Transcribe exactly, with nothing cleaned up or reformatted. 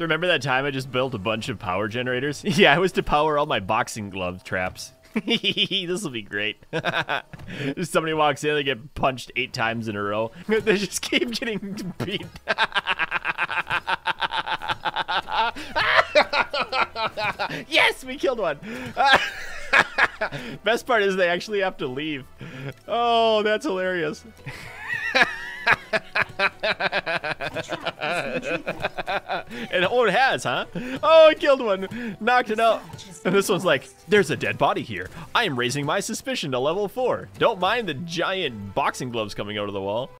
So remember that time I just built a bunch of power generators? Yeah, it was to power all my boxing glove traps. This will be great. Somebody walks in, they get punched eight times in a row. They just keep getting beat. Yes, we killed one. Best part is they actually have to leave. Oh, that's hilarious. And oh, it has, huh? Oh, it killed one. Knocked it out. And this one's like, there's a dead body here. I am raising my suspicion to level four. Don't mind the giant boxing gloves coming out of the wall.